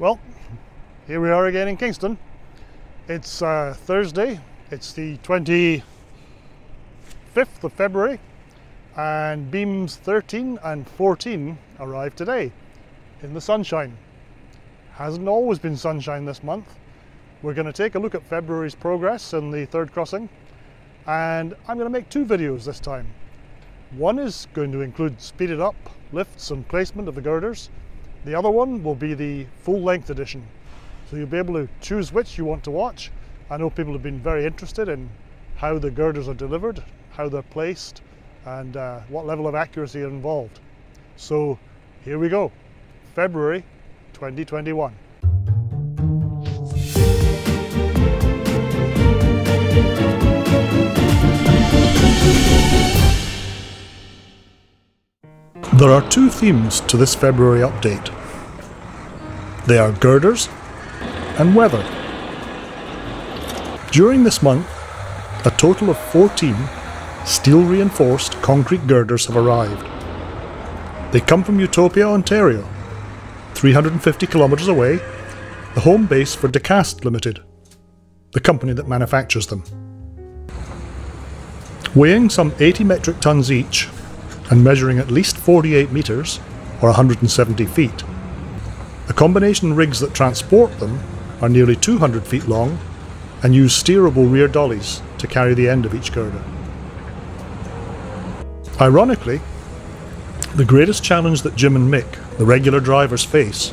Well, here we are again in Kingston. It's Thursday, it's the 25th of February, and beams 13 and 14 arrived today in the sunshine. Hasn't always been sunshine this month. We're going to take a look at February's progress in the Third Crossing, and I'm going to make two videos this time. One is going to include speeded up lifts and placement of the girders. The other one will be the full-length edition. So you'll be able to choose which you want to watch. I know people have been very interested in how the girders are delivered, how they're placed, and what level of accuracy are involved. So here we go, February 2021. There are two themes to this February update. They are girders and weather. During this month, a total of 14 steel-reinforced concrete girders have arrived. They come from Utopia, Ontario, 350 kilometres away, the home base for DeCast Limited, the company that manufactures them. Weighing some 80 metric tons each, and measuring at least 48 metres, or 170 feet. The combination rigs that transport them are nearly 200 feet long and use steerable rear dollies to carry the end of each girder. Ironically, the greatest challenge that Jim and Mick, the regular drivers, face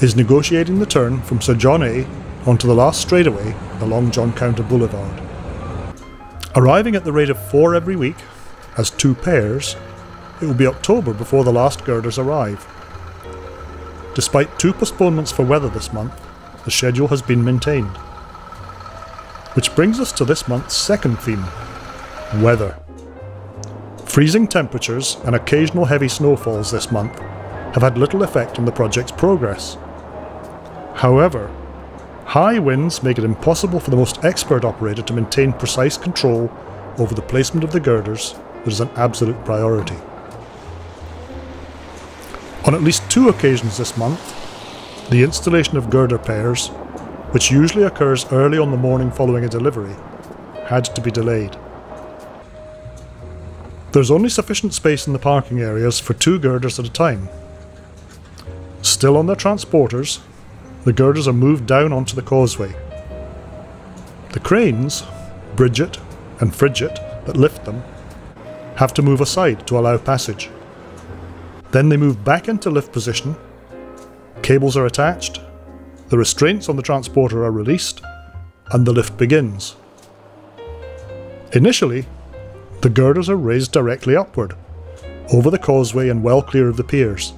is negotiating the turn from Sir John A onto the last straightaway along John Counter Boulevard. Arriving at the rate of 4 every week, as two pairs, it will be October before the last girders arrive. Despite two postponements for weather this month, the schedule has been maintained. Which brings us to this month's second theme, weather. Freezing temperatures and occasional heavy snowfalls this month have had little effect on the project's progress. However, high winds make it impossible for the most expert operator to maintain precise control over the placement of the girders that is an absolute priority. On at least two occasions this month, the installation of girder pairs, which usually occurs early on the morning following a delivery, had to be delayed. There's only sufficient space in the parking areas for two girders at a time. Still on their transporters, the girders are moved down onto the causeway. The cranes, Bridget and Frigate, that lift them, have to move aside to allow passage. Then they move back into lift position, cables are attached, the restraints on the transporter are released, and the lift begins. Initially, the girders are raised directly upward, over the causeway and well clear of the piers.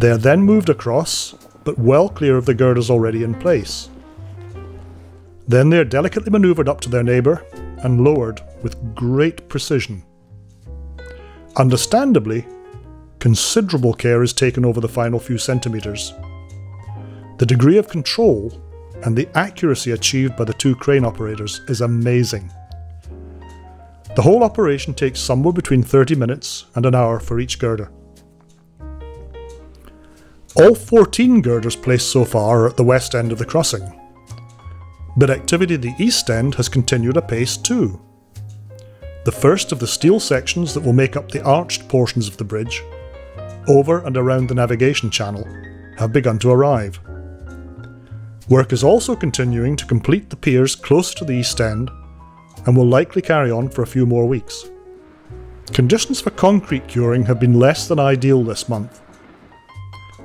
They are then moved across, but well clear of the girders already in place. Then they are delicately manoeuvred up to their neighbour and lowered with great precision. Understandably, considerable care is taken over the final few centimetres. The degree of control and the accuracy achieved by the two crane operators is amazing. The whole operation takes somewhere between 30 minutes and an hour for each girder. All 14 girders placed so far are at the west end of the crossing, but activity at the east end has continued apace too. The first of the steel sections that will make up the arched portions of the bridge, over and around the navigation channel, have begun to arrive. Work is also continuing to complete the piers close to the east end and will likely carry on for a few more weeks. Conditions for concrete curing have been less than ideal this month.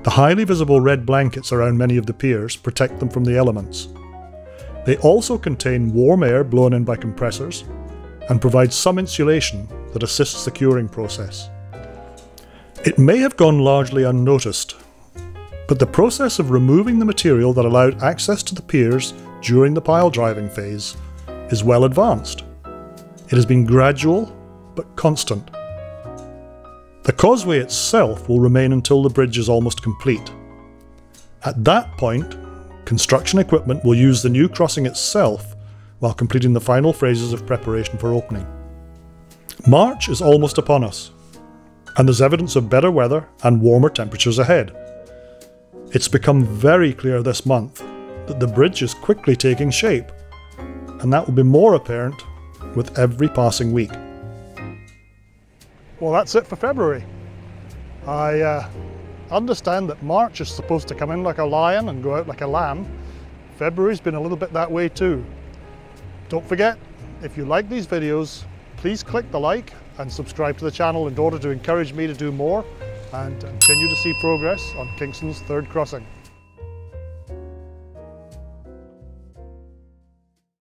The highly visible red blankets around many of the piers protect them from the elements. They also contain warm air blown in by compressors and provide some insulation that assists the curing process. It may have gone largely unnoticed, but the process of removing the material that allowed access to the piers during the pile driving phase is well advanced. It has been gradual but constant. The causeway itself will remain until the bridge is almost complete. At that point, construction equipment will use the new crossing itself while completing the final phases of preparation for opening. March is almost upon us, and there's evidence of better weather and warmer temperatures ahead. It's become very clear this month that the bridge is quickly taking shape, and that will be more apparent with every passing week. Well, that's it for February. I understand that March is supposed to come in like a lion and go out like a lamb. February's been a little bit that way too. Don't forget, if you like these videos, please click the like and subscribe to the channel in order to encourage me to do more and continue to see progress on Kingston's Third Crossing.